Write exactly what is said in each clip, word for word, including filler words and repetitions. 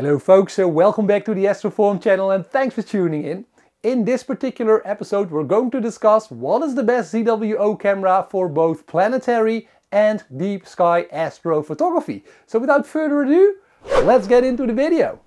Hello folks, so welcome back to the AstroForum channel and thanks for tuning in. In this particular episode we're going to discuss what is the best Z W O camera for both planetary and deep sky astrophotography. So without further ado, let's get into the video.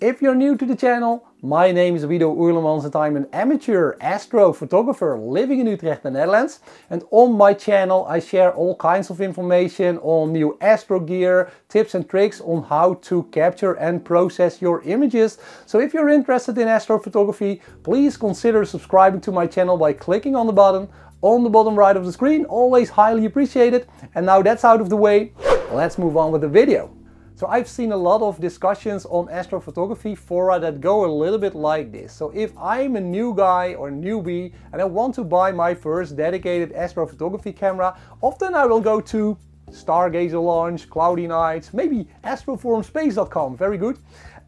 If you're new to the channel, my name is Wido Oerlemans and I'm an amateur astrophotographer living in Utrecht, the Netherlands. And on my channel I share all kinds of information on new astro gear, tips and tricks on how to capture and process your images. So if you're interested in astrophotography, please consider subscribing to my channel by clicking on the button on the bottom right of the screen. Always highly appreciated. And now that's out of the way, let's move on with the video. So I've seen a lot of discussions on astrophotography fora that go a little bit like this. So if I'm a new guy or newbie and I want to buy my first dedicated astrophotography camera, often I will go to Stargazer Lounge, Cloudy Nights, maybe astro forum space dot com, very good.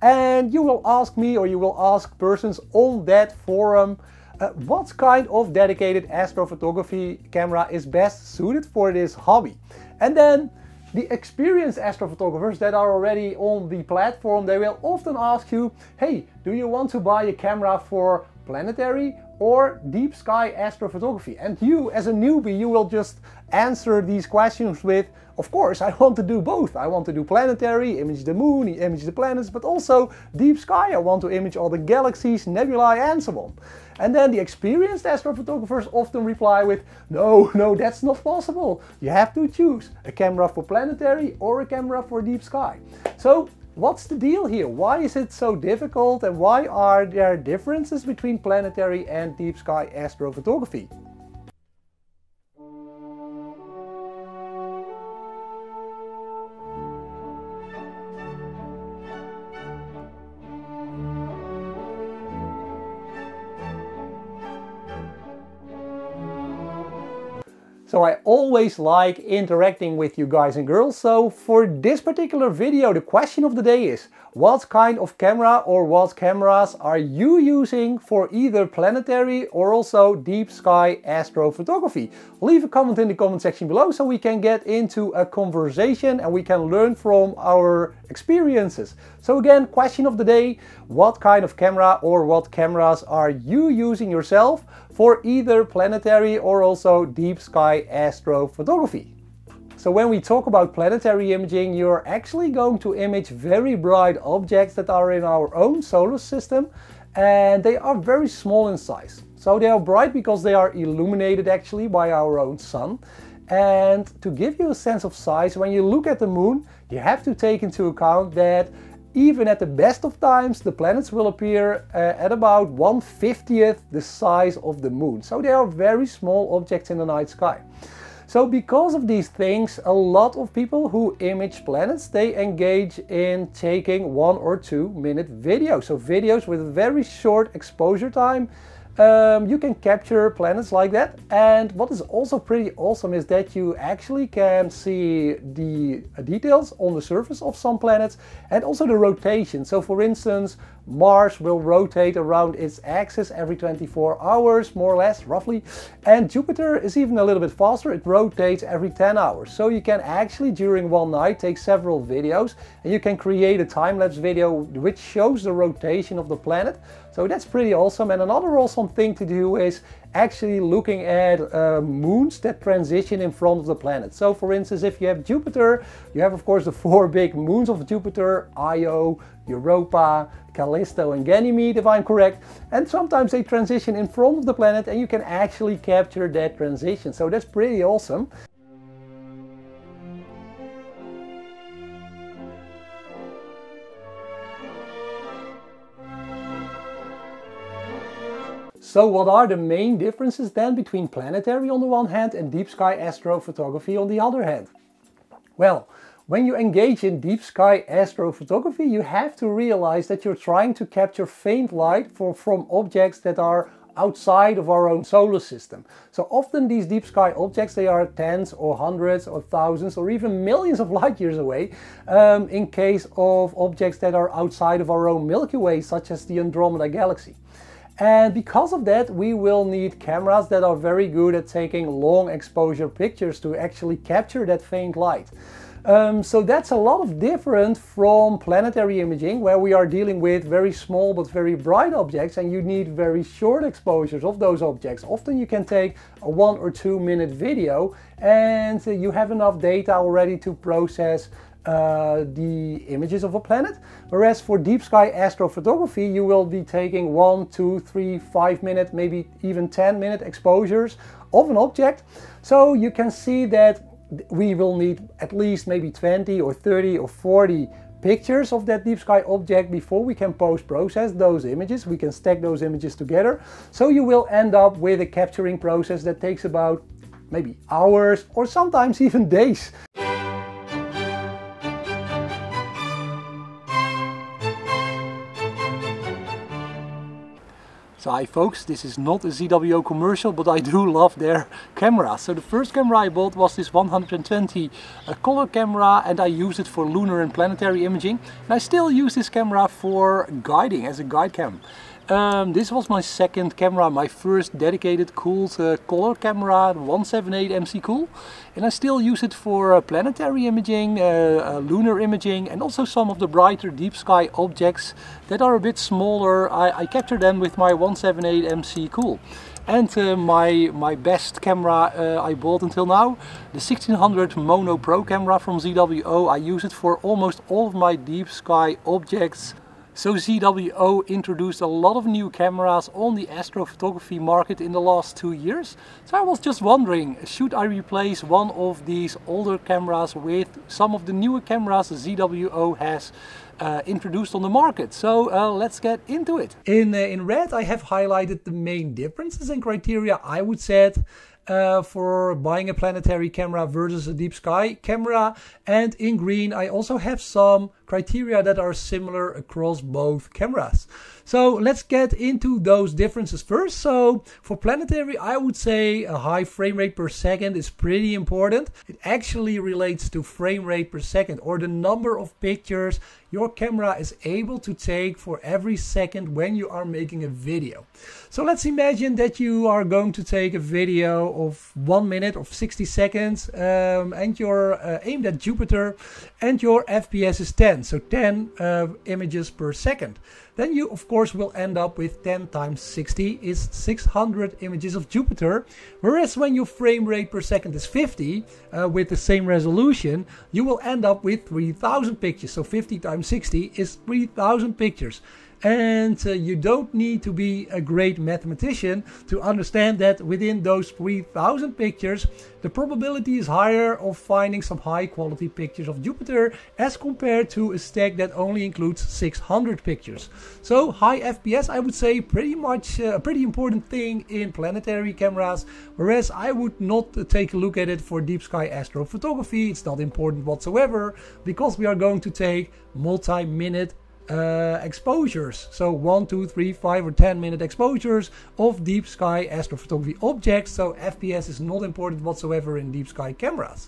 And you will ask me, or you will ask persons on that forum, uh, what kind of dedicated astrophotography camera is best suited for this hobby. And then the experienced astrophotographers that are already on the platform, they will often ask you, hey, do you want to buy a camera for planetary or deep sky astrophotography? And you, as a newbie, you will just answer these questions with, of course, I want to do both. I want to do planetary, image the moon, image the planets, but also deep sky. I want to image all the galaxies, nebulae, and so on. And then the experienced astrophotographers often reply with, no, no, that's not possible. You have to choose a camera for planetary or a camera for deep sky. So what's the deal here? Why is it so difficult? And why are there differences between planetary and deep sky astrophotography? So I always like interacting with you guys and girls, so for this particular video the question of the day is, what kind of camera or what cameras are you using for either planetary or also deep sky astrophotography? Leave a comment in the comment section below so we can get into a conversation and we can learn from our experiences. So again, question of the day, what kind of camera or what cameras are you using yourself for either planetary or also deep sky astrophotography? So when we talk about planetary imaging, you're actually going to image very bright objects that are in our own solar system, and they are very small in size. So they are bright because they are illuminated actually by our own sun. And to give you a sense of size, when you look at the moon, you have to take into account that even at the best of times, the planets will appear uh, at about one fiftieth the size of the moon. So they are very small objects in the night sky. So because of these things, a lot of people who image planets, they engage in taking one or two minute videos. So videos with very short exposure time. Um, you can capture planets like that, and what is also pretty awesome is that you actually can see the details on the surface of some planets and also the rotation. So for instance, Mars will rotate around its axis every twenty-four hours, more or less, roughly, and Jupiter is even a little bit faster. It rotates every ten hours. So you can actually during one night take several videos, and you can create a time-lapse video which shows the rotation of the planet. So that's pretty awesome. And another awesome thing to do is actually looking at uh, moons that transition in front of the planet. So for instance, if you have Jupiter, you have of course the four big moons of Jupiter, Io, Europa, Callisto and Ganymede, if I'm correct. And sometimes they transition in front of the planet and you can actually capture that transition. So that's pretty awesome. So what are the main differences then between planetary on the one hand and deep sky astrophotography on the other hand? Well, when you engage in deep sky astrophotography, you have to realize that you're trying to capture faint light for, from objects that are outside of our own solar system. So often these deep sky objects, they are tens or hundreds or thousands or even millions of light years away, um, in case of objects that are outside of our own Milky Way, such as the Andromeda Galaxy. And because of that, we will need cameras that are very good at taking long exposure pictures to actually capture that faint light. Um, so that's a lot of different from planetary imaging, where we are dealing with very small but very bright objects, and you need very short exposures of those objects. Often you can take a one or two minute video and you have enough data already to process Uh, the images of a planet, whereas for deep sky astrophotography you will be taking one, two, three, five minute, maybe even ten minute exposures of an object. So you can see that we will need at least maybe twenty or thirty or forty pictures of that deep sky object before we can post-process those images. We can stack those images together. So you will end up with a capturing process that takes about maybe hours or sometimes even days. So hi folks, this is not a Z W O commercial, but I do love their cameras. So the first camera I bought was this one hundred twenty uh, color camera, and I used it for lunar and planetary imaging. And I still use this camera for guiding, as a guide cam. Um, this was my second camera, my first dedicated cooled uh, color camera, one seventy-eight M C Cool. And I still use it for uh, planetary imaging, uh, uh, lunar imaging, and also some of the brighter deep sky objects that are a bit smaller. I, I capture them with my one seventy-eight M C Cool. And uh, my, my best camera uh, I bought until now, the sixteen hundred Mono Pro camera from Z W O. I use it for almost all of my deep sky objects. So Z W O introduced a lot of new cameras on the astrophotography market in the last two years. So I was just wondering, should I replace one of these older cameras with some of the newer cameras Z W O has uh, introduced on the market? So uh, let's get into it. In, uh, in red I have highlighted the main differences and criteria I would set Uh, for buying a planetary camera versus a deep sky camera, and in green I also have some criteria that are similar across both cameras. So let's get into those differences first. So for planetary, I would say a high frame rate per second is pretty important. It actually relates to frame rate per second, or the number of pictures your camera is able to take for every second when you are making a video. So let's imagine that you are going to take a video of one minute of sixty seconds um, and you're uh, aimed at Jupiter, and your F P S is ten, so ten uh, images per second. Then you of course will end up with ten times sixty is six hundred images of Jupiter, whereas when your frame rate per second is fifty uh, with the same resolution, you will end up with three thousand pictures. So fifty times sixty is three thousand pictures. And uh, you don't need to be a great mathematician to understand that within those three thousand pictures, the probability is higher of finding some high quality pictures of Jupiter as compared to a stack that only includes six hundred pictures. So high F P S, I would say, pretty much uh, a pretty important thing in planetary cameras, whereas I would not uh, take a look at it for deep sky astrophotography. It's not important whatsoever, because we are going to take multi-minute Uh, exposures, so one, two, three, five, or ten minute exposures of deep sky astrophotography objects. So F P S is not important whatsoever in deep sky cameras.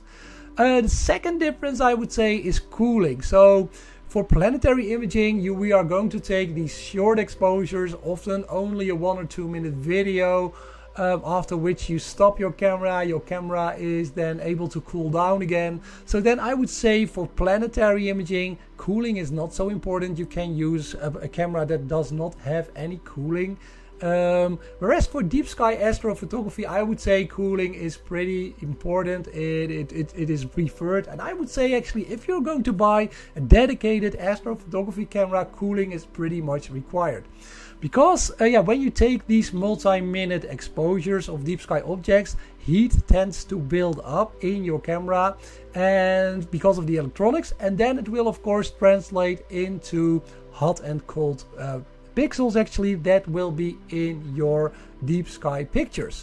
Uh, the second difference I would say is cooling. So for planetary imaging, you, we are going to take these short exposures, often only a one or two minute video. Um, after which you stop your camera, your camera is then able to cool down again. So then I would say for planetary imaging, cooling is not so important. You can use a, a camera that does not have any cooling. Um, whereas for deep sky astrophotography, I would say cooling is pretty important. It, it, it, it is preferred. And I would say actually, if you're going to buy a dedicated astrophotography camera, cooling is pretty much required. Because uh, yeah, when you take these multi-minute exposures of deep sky objects, heat tends to build up in your camera, and because of the electronics, and then it will of course translate into hot and cold uh, pixels actually that will be in your deep sky pictures.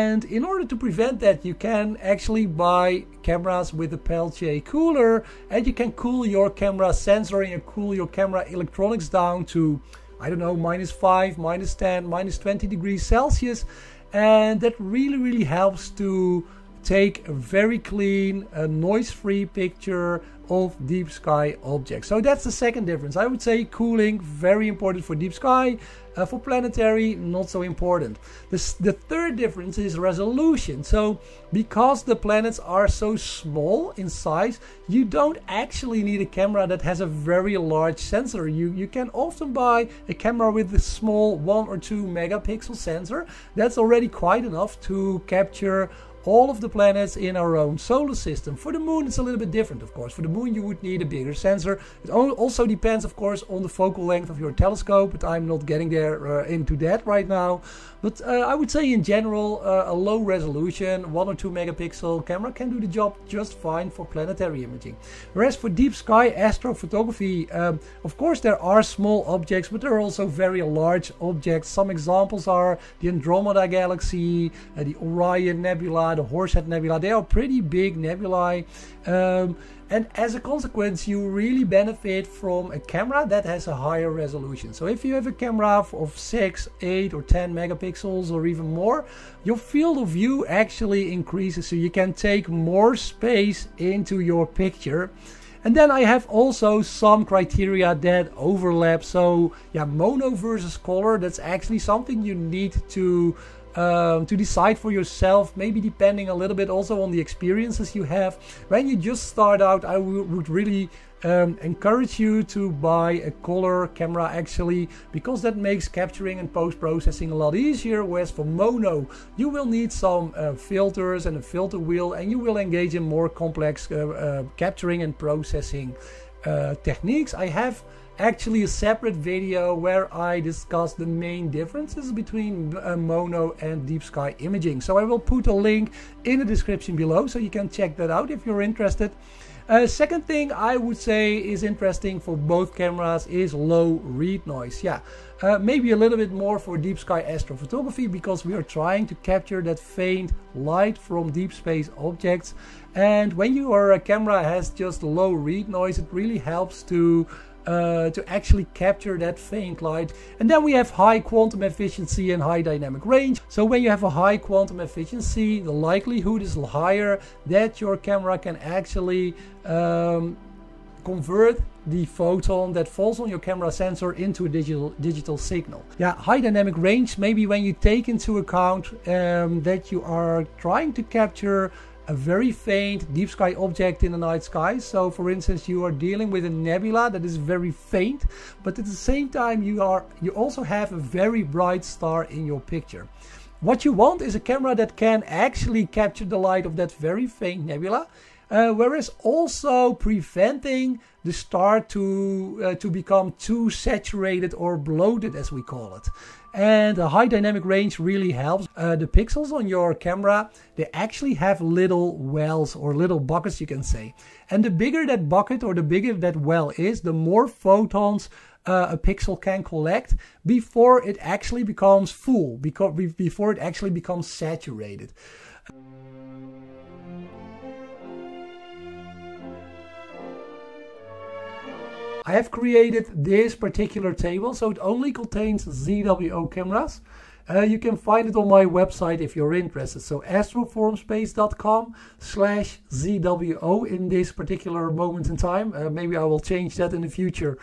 And in order to prevent that, you can actually buy cameras with a Peltier cooler, and you can cool your camera sensor and you cool your camera electronics down to I don't know, minus five, minus ten, minus twenty degrees Celsius. And that really, really helps to take a very clean, uh, noise-free picture of deep sky objects. So that's the second difference. I would say cooling, very important for deep sky. Uh, for planetary, not so important. This, the third difference is resolution. So because the planets are so small in size, you don't actually need a camera that has a very large sensor. You, you can often buy a camera with a small one or two megapixel sensor. That's already quite enough to capture all of the planets in our own solar system. For the moon, it's a little bit different, of course. For the moon, you would need a bigger sensor. It also depends, of course, on the focal length of your telescope, but I'm not getting there uh, into that right now. But uh, I would say in general, uh, a low resolution, one or two megapixel camera can do the job just fine for planetary imaging. Whereas for deep sky astrophotography, um, of course, there are small objects, but there are also very large objects. Some examples are the Andromeda Galaxy, uh, the Orion Nebula, the Horsehead Nebula. They are pretty big nebulae, um, and as a consequence you really benefit from a camera that has a higher resolution. So if you have a camera of six, eight or ten megapixels or even more, your field of view actually increases, so you can take more space into your picture. And then I have also some criteria that overlap. So yeah, mono versus color, that's actually something you need to Um, to decide for yourself, maybe depending a little bit also on the experiences you have. When you just start out, I would really um, encourage you to buy a color camera actually, because that makes capturing and post-processing a lot easier. Whereas for mono, you will need some uh, filters and a filter wheel, and you will engage in more complex uh, uh, capturing and processing uh, techniques. I have actually a separate video where I discuss the main differences between uh, mono and deep sky imaging. So I will put a link in the description below so you can check that out if you're interested. Uh, second thing I would say is interesting for both cameras is low read noise. Yeah, uh, maybe a little bit more for deep sky astrophotography, because we are trying to capture that faint light from deep space objects. And when your camera has just low read noise, it really helps to Uh, to actually capture that faint light. And then we have high quantum efficiency and high dynamic range. So when you have a high quantum efficiency, the likelihood is higher that your camera can actually um, convert the photon that falls on your camera sensor into a digital digital signal. Yeah, high dynamic range, maybe when you take into account um, that you are trying to capture a very faint deep sky object in the night sky. So for instance, you are dealing with a nebula that is very faint, but at the same time you are you also have a very bright star in your picture. What you want is a camera that can actually capture the light of that very faint nebula, uh, whereas also preventing the star to uh, to become too saturated or bloated, as we call it. And a high dynamic range really helps. Uh, the pixels on your camera, they actually have little wells or little buckets, you can say. And the bigger that bucket or the bigger that well is, the more photons uh, a pixel can collect before it actually becomes full, because before it actually becomes saturated. I have created this particular table, so it only contains Z W O cameras. Uh, you can find it on my website if you're interested. So astroforumspace dot com slash Z W O in this particular moment in time. Uh, maybe I will change that in the future.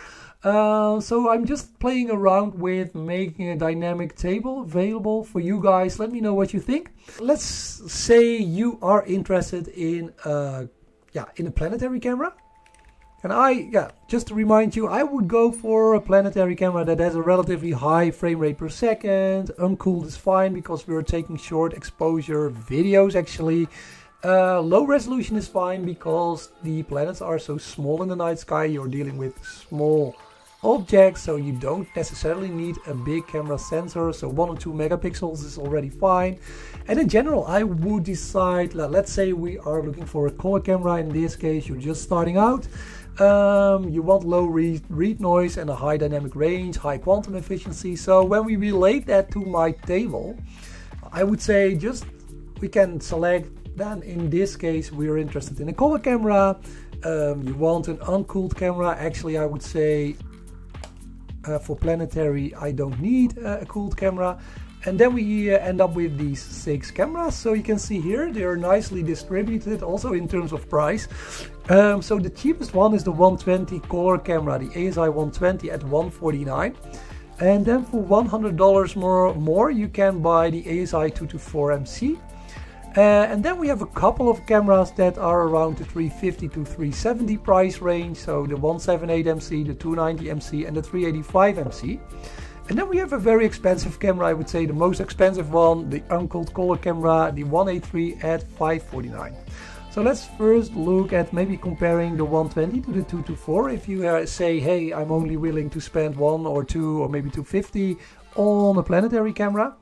Uh, so I'm just playing around with making a dynamic table available for you guys. Let me know what you think. Let's say you are interested in, uh, yeah, in a planetary camera. And I, yeah, just to remind you, I would go for a planetary camera that has a relatively high frame rate per second. Uncooled is fine because we're taking short exposure videos actually. Uh, low resolution is fine because the planets are so small in the night sky. You're dealing with small objects, so you don't necessarily need a big camera sensor. So one or two megapixels is already fine. And in general, I would decide, let's say we are looking for a color camera. In this case, you're just starting out. Um, you want low read, read noise and a high dynamic range, high quantum efficiency. So when we relate that to my table, I would say just we can select, then in this case we are interested in a color camera. Um, you want an uncooled camera. Actually, I would say Uh, for planetary, I don't need uh, a cooled camera. And then we uh, end up with these six cameras. So you can see here, they are nicely distributed also in terms of price. Um, so the cheapest one is the one twenty color camera, the A S I one twenty at one forty-nine. And then for one hundred dollars more, more you can buy the A S I two twenty-four M C. Uh, and then we have a couple of cameras that are around the three fifty to three seventy price range. So the one seventy-eight M C, the two ninety M C and the three eighty-five M C. And then we have a very expensive camera, I would say the most expensive one, the uncooled color camera, the one eighty-three at five forty-nine. So let's first look at maybe comparing the one twenty to the two twenty-four. If you uh, say, hey, I'm only willing to spend one or two or maybe two fifty on a planetary camera.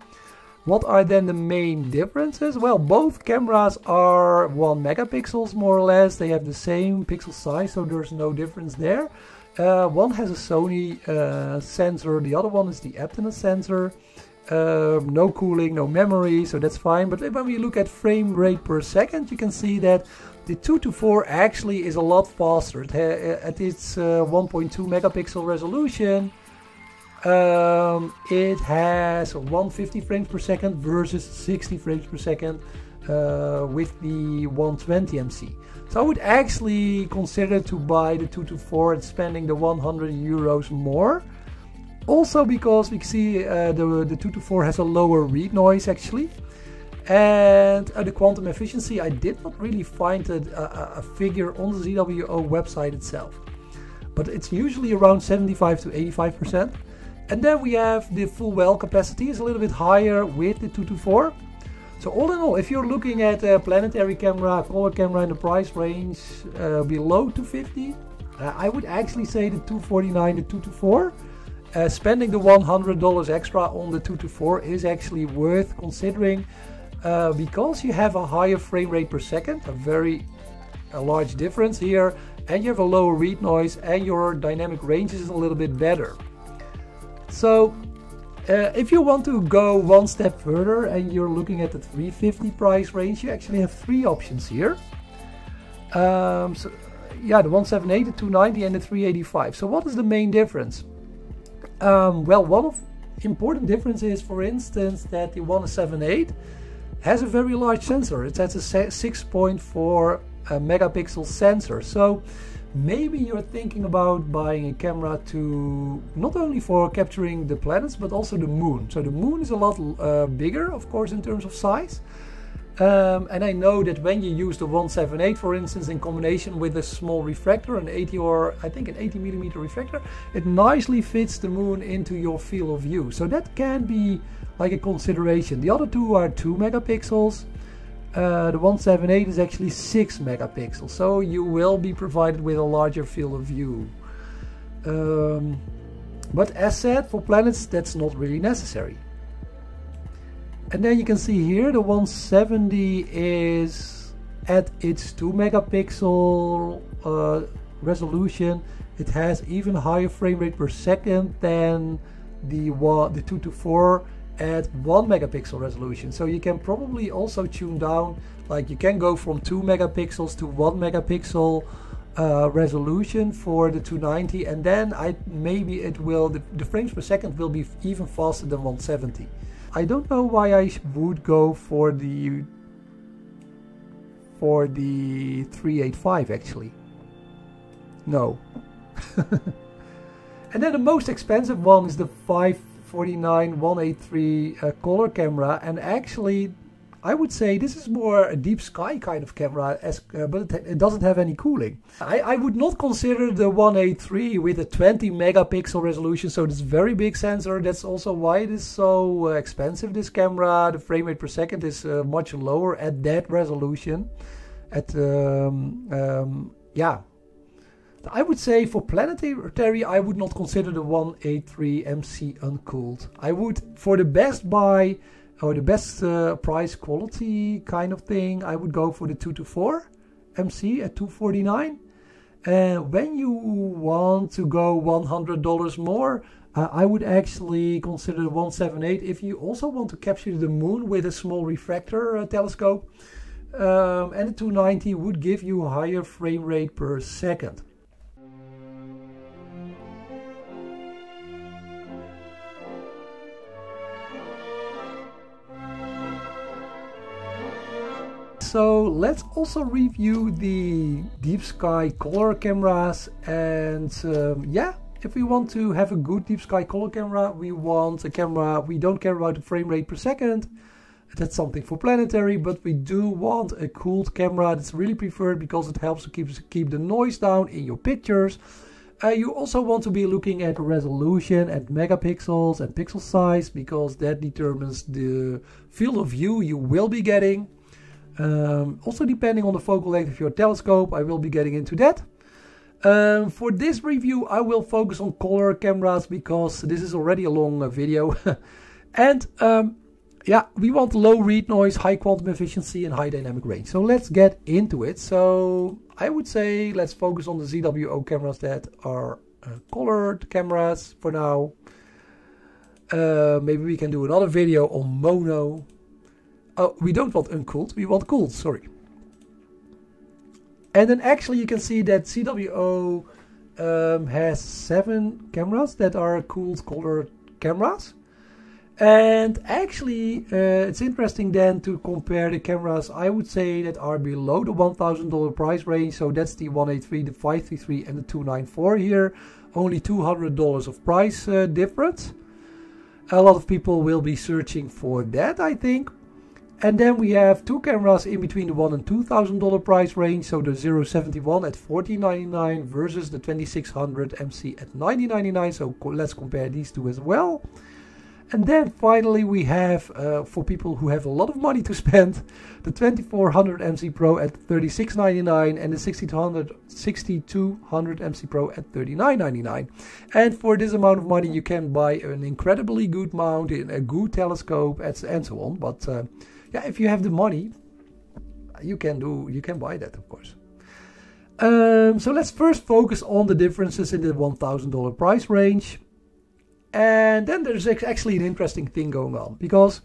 What are then the main differences? Well, both cameras are one megapixels more or less. They have the same pixel size, so there's no difference there. Uh, one has a Sony uh, sensor, the other one is the Aptina sensor. Uh, no cooling, no memory, so that's fine. But when we look at frame rate per second, you can see that the two twenty-four actually is a lot faster. It at its uh, one point two megapixel resolution, um, it has one hundred fifty frames per second versus sixty frames per second. Uh, with the one twenty M C. So I would actually consider to buy the two twenty-four and spending the one hundred euros more. Also because we see uh, the, the two twenty-four has a lower read noise actually. And uh, the quantum efficiency, I did not really find a, a, a figure on the Z W O website itself. But it's usually around seventy-five to eighty-five percent. And then we have the full well capacity is a little bit higher with the two twenty-four. So all in all, if you're looking at a planetary camera, color camera in the price range uh, below two fifty, uh, I would actually say the two forty-nine, the two twenty-four, uh, spending the one hundred dollars extra on the two twenty-four is actually worth considering uh, because you have a higher frame rate per second, a very a large difference here, and you have a lower read noise and your dynamic range is a little bit better. So. Uh, if you want to go one step further and you're looking at the three fifty price range, you actually have three options here. Um, so, yeah, the one seventy-eight, the two ninety and the three eighty-five. So what is the main difference? Um, well, one of important difference is, for instance, that the one seventy-eight has a very large sensor. It has a six point four uh, megapixel sensor. So maybe you're thinking about buying a camera to not only for capturing the planets but also the moon. So the moon is a lot uh, bigger, of course, in terms of size. Um, and I know that when you use the one seventy-eight, for instance, in combination with a small refractor, an eighty or I think an eighty millimeter refractor, it nicely fits the moon into your field of view. So that can be like a consideration. The other two are two megapixels. Uh, the one seventy-eight is actually six megapixels, so you will be provided with a larger field of view. Um, but as said, for planets that's not really necessary. And then you can see here the one seventy is at its two megapixel uh, resolution. It has even higher frame rate per second than the, the two twenty-four. At one megapixel resolution, so you can probably also tune down, like you can go from two megapixels to one megapixel uh, resolution for the two ninety, and then I maybe it will the, the frames per second will be even faster than one seventy. I don't know why I would go for the for the three eighty-five actually. No. And then the most expensive one is the five forty-nine one eighty-three uh, color camera, and actually I would say this is more a deep sky kind of camera as, uh, but it, it doesn't have any cooling. I, I would not consider the one eighty-three with a twenty megapixel resolution, so this very big sensor. That's also why it is so uh, expensive, this camera. The frame rate per second is uh, much lower at that resolution. At um, um, yeah I would say for planetary, I would not consider the one eighty-three M C uncooled. I would, for the best buy, or the best uh, price quality kind of thing, I would go for the two twenty-four M C at two forty-nine. And uh, when you want to go one hundred dollars more, uh, I would actually consider the one seventy-eight if you also want to capture the moon with a small refractor uh, telescope. Um, and the two ninety would give you a higher frame rate per second. So let's also review the deep sky color cameras, and um, yeah, if we want to have a good deep sky color camera, we want a camera, we don't care about the frame rate per second, that's something for planetary, but we do want a cooled camera. That's really preferred because it helps to keep, keep the noise down in your pictures. Uh, you also want to be looking at resolution, at megapixels and pixel size, because that determines the field of view you will be getting. Um, also depending on the focal length of your telescope, I will be getting into that. Um, for this review I will focus on color cameras because this is already a long uh, video. And um, yeah, we want low read noise, high quantum efficiency and high dynamic range. So let's get into it. So I would say let's focus on the Z W O cameras that are uh, colored cameras for now. Uh, maybe we can do another video on mono. Oh, we don't want uncooled, we want cooled, sorry. And then actually you can see that Z W O um, has seven cameras that are cooled colored cameras. And actually uh, it's interesting then to compare the cameras, I would say, that are below the one thousand dollar price range. So that's the one eighty-three, the five thirty-three and the two ninety-four here. Only two hundred dollars of price uh, difference. A lot of people will be searching for that, I think. And then we have two cameras in between the one thousand dollar and two thousand dollar price range. So the zero seventy-one at fourteen ninety-nine versus the twenty-six hundred M C at nineteen ninety-nine. So co let's compare these two as well. And then finally we have, uh, for people who have a lot of money to spend, the twenty-four hundred M C Pro at thirty-six ninety-nine and the sixty-two hundred M C Pro at thirty-nine ninety-nine. And for this amount of money you can buy an incredibly good mount in a good telescope and so on. But uh, yeah, if you have the money, you can do, you can buy that, of course. Um, so let's first focus on the differences in the one thousand dollar price range. And then there's actually an interesting thing going on, because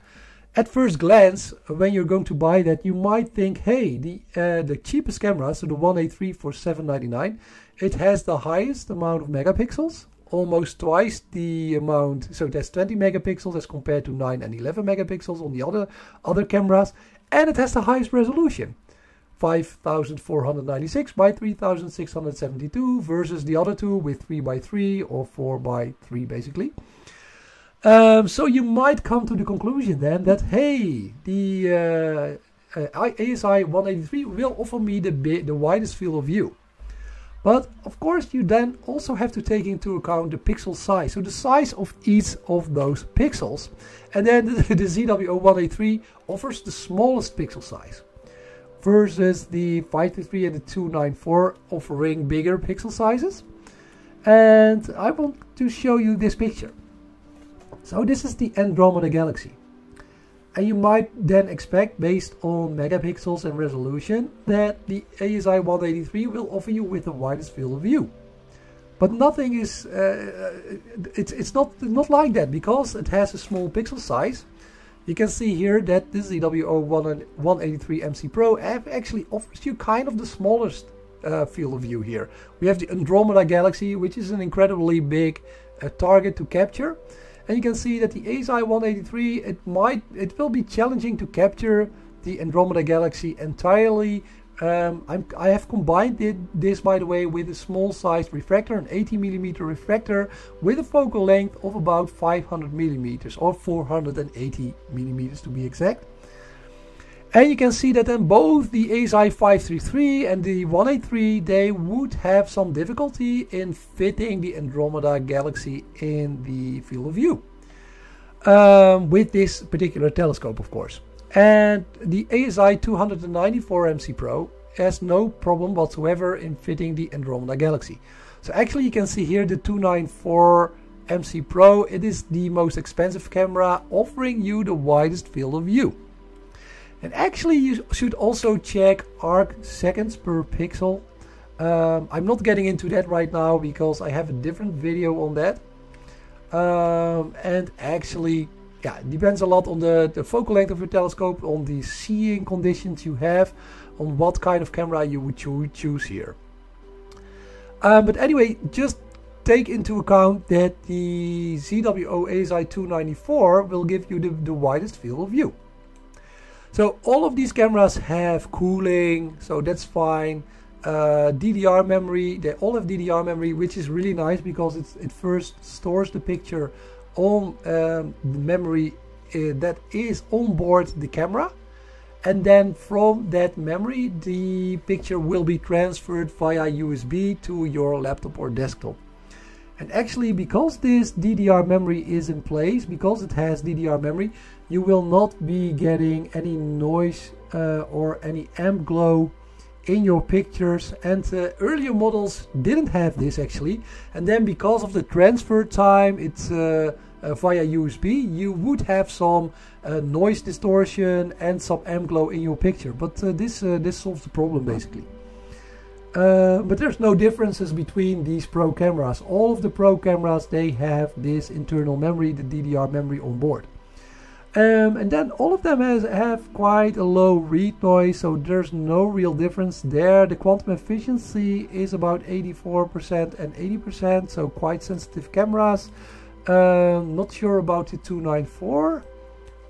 at first glance, when you're going to buy that, you might think, hey, the uh, the cheapest camera, so the one eighty-three for seven ninety-nine, it has the highest amount of megapixels, almost twice the amount, so that's twenty megapixels as compared to nine and eleven megapixels on the other other cameras, and it has the highest resolution, five thousand four hundred ninety-six by three thousand six hundred seventy-two versus the other two with three by three or four by three basically. Um, so you might come to the conclusion then that, hey, the uh, uh, A S I one eighty-three will offer me the, the widest field of view. But of course you then also have to take into account the pixel size, so the size of each of those pixels. And then the, the Z W O one eighty-three offers the smallest pixel size, versus the five thirty-three and the two ninety-four offering bigger pixel sizes. And I want to show you this picture. So this is the Andromeda Galaxy. And you might then expect, based on megapixels and resolution, that the A S I one eighty-three will offer you with the widest field of view. But nothing is, uh, it's, it's not, not like that, because it has a small pixel size. You can see here that the Z W O one eighty-three M C Pro actually offers you kind of the smallest uh, field of view here. We have the Andromeda Galaxy, which is an incredibly big uh, target to capture. And you can see that the A S I one eighty-three, it might, it will be challenging to capture the Andromeda Galaxy entirely. Um, I'm, I have combined it, this, by the way, with a small sized refractor, an eighty millimeter refractor with a focal length of about five hundred millimeters or four hundred eighty millimeters to be exact. And you can see that then both the A S I five thirty-three and the one eighty-three, they would have some difficulty in fitting the Andromeda Galaxy in the field of view um, with this particular telescope, of course. And the A S I two ninety-four M C Pro has no problem whatsoever in fitting the Andromeda Galaxy. So actually you can see here the two ninety-four M C Pro, it is the most expensive camera offering you the widest field of view. And actually you should also check arc seconds per pixel. Um, I'm not getting into that right now because I have a different video on that. Um, and actually... Yeah, it depends a lot on the, the focal length of your telescope, on the seeing conditions you have, on what kind of camera you would cho- choose here. Um, but anyway, just take into account that the Z W O A S I two ninety-four will give you the, the widest field of view. So all of these cameras have cooling, so that's fine. Uh, D D R memory, they all have D D R memory, which is really nice because it's, it first stores the picture on um, the memory uh, that is on board the camera, and then from that memory the picture will be transferred via U S B to your laptop or desktop. And actually, because this D D R memory is in place, because it has D D R memory, you will not be getting any noise uh, or any amp glow in your pictures. And uh, earlier models didn't have this actually, and then because of the transfer time, it's uh, uh, via U S B, you would have some uh, noise distortion and some amp glow in your picture, but uh, this uh, this solves the problem basically. Uh, but there's no differences between these pro cameras. All of the pro cameras, they have this internal memory, the D D R memory on board. Um, and then all of them has, have quite a low read noise, so there's no real difference there. The quantum efficiency is about eighty-four percent and eighty percent, so quite sensitive cameras. Um, not sure about the two ninety-four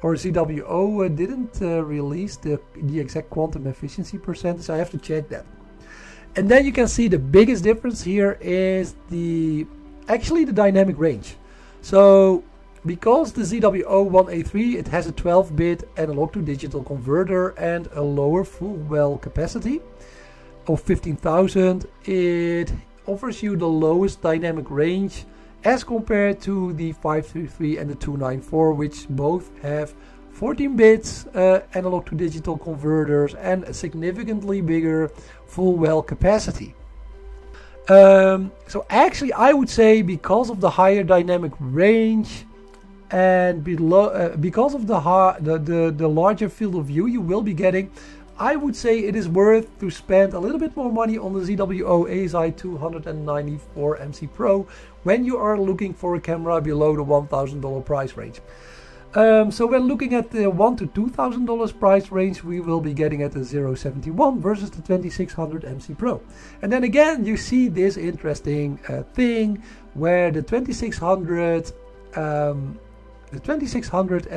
or Z W O, uh, didn't uh, release the, the exact quantum efficiency percentage, so I have to check that. And then you can see the biggest difference here is the actually the dynamic range. So because the Z W O one eighty-three, it has a twelve bit analog to digital converter and a lower full well capacity of fifteen thousand, it offers you the lowest dynamic range as compared to the five thirty-three and the two ninety-four, which both have fourteen bits uh, analog to digital converters and a significantly bigger full well capacity. Um, so actually I would say, because of the higher dynamic range and below, uh, because of the, the, the, the larger field of view you will be getting, I would say it is worth to spend a little bit more money on the Z W O A S I two ninety-four M C Pro when you are looking for a camera below the one thousand dollar price range. Um, so when looking at the one thousand to two thousand dollar price range, we will be getting at the zero seventy-one versus the twenty-six hundred M C Pro. And then again you see this interesting uh, thing where the twenty-six hundred M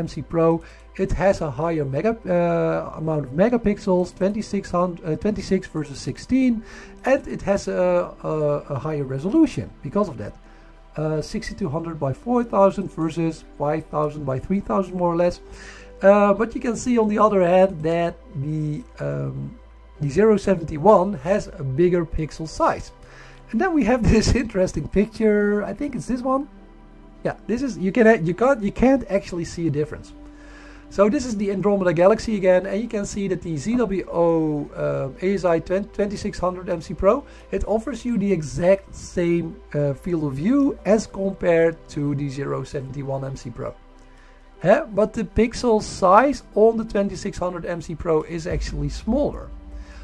C Pro, it has a higher mega, uh, amount of megapixels, twenty-six versus sixteen, and it has a, a, a higher resolution because of that. Uh, sixty-two hundred by four thousand versus five thousand by three thousand more or less. Uh, but you can see on the other hand that the, um, the zero seventy-one has a bigger pixel size. And then we have this interesting picture. I think it's this one. Yeah, this is, you can you can't you can't actually see a difference. So this is the Andromeda Galaxy again, and you can see that the Z W O um, A S I twenty-six hundred M C Pro, it offers you the exact same uh, field of view as compared to the zero seventy-one M C Pro. Huh? But the pixel size on the twenty-six hundred M C Pro is actually smaller.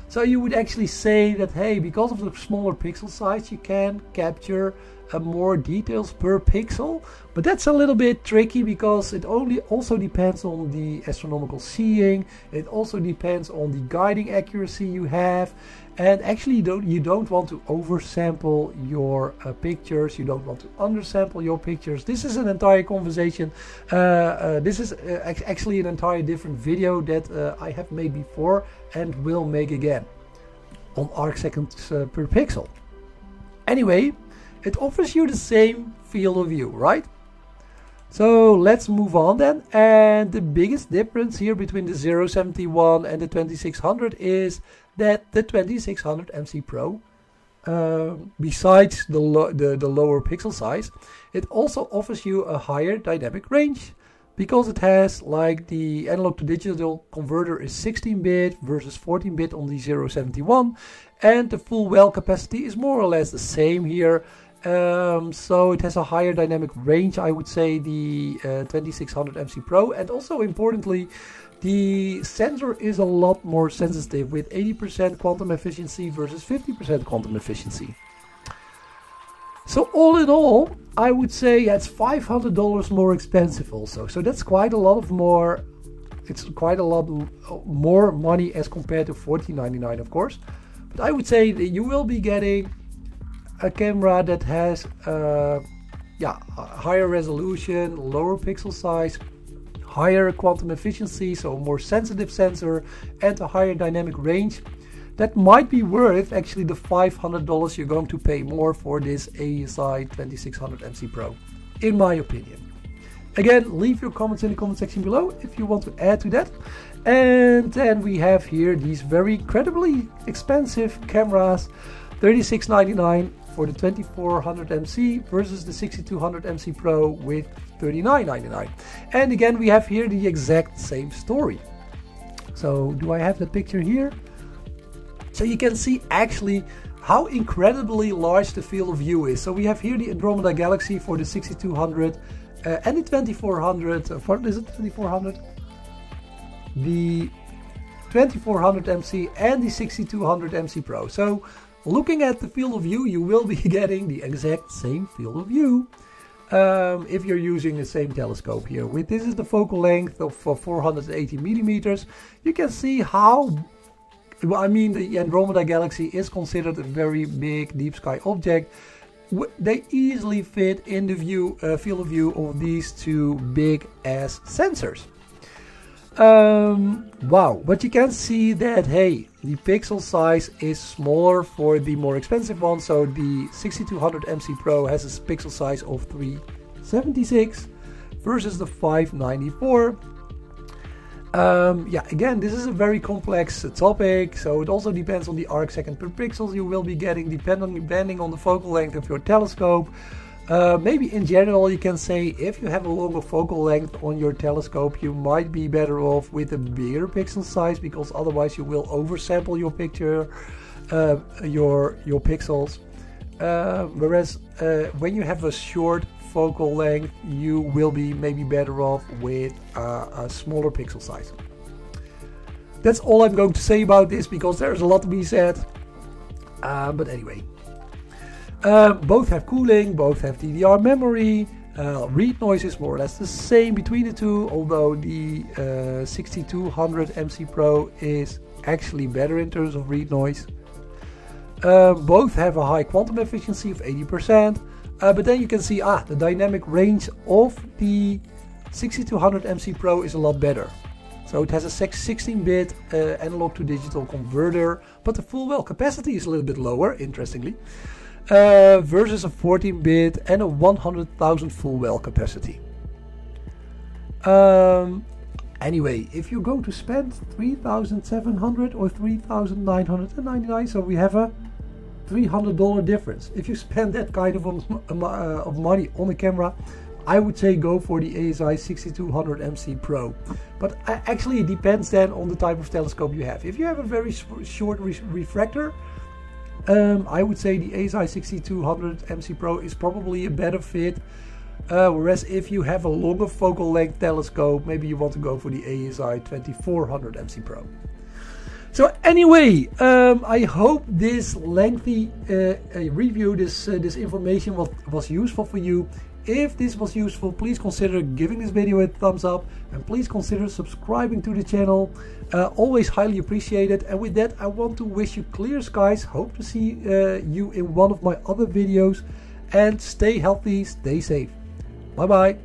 So you would actually say that, hey, because of the smaller pixel size, you can capture uh, more details per pixel. But that's a little bit tricky because it only also depends on the astronomical seeing. It also depends on the guiding accuracy you have. And actually, you don't, you don't want to oversample your uh, pictures. You don't want to undersample your pictures. This is an entire conversation. Uh, uh, this is uh, actually an entire different video that uh, I have made before and will make again on arc seconds uh, per pixel. Anyway, it offers you the same field of view, right? So let's move on then. And the biggest difference here between the zero seventy-one and the twenty-six hundred is that the twenty-six hundred M C Pro, uh, besides the, lo the, the lower pixel size, it also offers you a higher dynamic range. Because it has, like, the analog to digital converter is sixteen bit versus fourteen bit on the zero seventy-one, and the full well capacity is more or less the same here. Um, so it has a higher dynamic range, I would say, the uh, twenty-six hundred M C Pro. And also importantly, the sensor is a lot more sensitive, with eighty percent quantum efficiency versus fifty percent quantum efficiency. So all in all, I would say it's five hundred dollars more expensive also. So that's quite a lot of more, it's quite a lot more money as compared to fourteen ninety-nine, of course. But I would say that you will be getting a camera that has uh, yeah, a higher resolution, lower pixel size, higher quantum efficiency, so a more sensitive sensor, and a higher dynamic range, that might be worth actually the five hundred dollars you're going to pay more for this A S I twenty-six hundred M C Pro, in my opinion. Again, leave your comments in the comment section below if you want to add to that. And then we have here these very credibly expensive cameras, thirty-six ninety-nine for the twenty-four hundred M C versus the sixty-two hundred M C Pro with thirty-nine ninety-nine. And again, we have here the exact same story. So do I have the picture here? So you can see actually how incredibly large the field of view is. So we have here the Andromeda Galaxy for the sixty-two hundred uh, and the twenty-four hundred. Uh, for, is it twenty-four hundred? The twenty-four hundred M C and the sixty-two hundred M C Pro. So looking at the field of view, you will be getting the exact same field of view um, if you're using the same telescope here. With this is the focal length of uh, four hundred eighty millimeters. You can see how. Well, I mean, the Andromeda Galaxy is considered a very big deep sky object. They easily fit in the view, uh, field of view of these two big ass sensors. Um, wow, but you can see that, hey, the pixel size is smaller for the more expensive one. So the sixty-two hundred M C Pro has a pixel size of three seventy-six versus the five ninety-four. Um, yeah, again, this is a very complex uh, topic, so it also depends on the arc second per pixel you will be getting, depending, depending on the focal length of your telescope. Uh, maybe in general you can say if you have a longer focal length on your telescope, you might be better off with a bigger pixel size, because otherwise you will oversample your picture, uh, your, your pixels. Uh, whereas uh, when you have a short focal length, you will be maybe better off with uh, a smaller pixel size. That's all I'm going to say about this, because there's a lot to be said. Uh, but anyway, uh, both have cooling, both have D D R memory. Uh, read noise is more or less the same between the two, although the uh, sixty-two hundred M C Pro is actually better in terms of read noise. Uh, both have a high quantum efficiency of eighty percent. Uh, but then you can see, ah, the dynamic range of the sixty-two hundred M C Pro is a lot better. So it has a sixteen bit uh, analog to digital converter, but the full well capacity is a little bit lower, interestingly, uh, versus a fourteen bit and a one hundred thousand full well capacity. Um, anyway, if you're going to spend three thousand seven hundred dollars or three thousand nine hundred ninety-nine dollars, so we have a three hundred dollar difference. If you spend that kind of, um, uh, of money on a camera, I would say go for the A S I sixty-two hundred M C Pro. But uh, actually it depends then on the type of telescope you have. If you have a very short re refractor, um, I would say the A S I sixty-two hundred M C Pro is probably a better fit. Uh, whereas if you have a longer focal length telescope, maybe you want to go for the A S I twenty-four hundred M C Pro. So anyway, um, I hope this lengthy uh, review, this, uh, this information was, was useful for you. If this was useful, please consider giving this video a thumbs up, and please consider subscribing to the channel. Uh, always highly appreciated. And with that, I want to wish you clear skies. Hope to see uh, you in one of my other videos. And stay healthy, stay safe. Bye bye.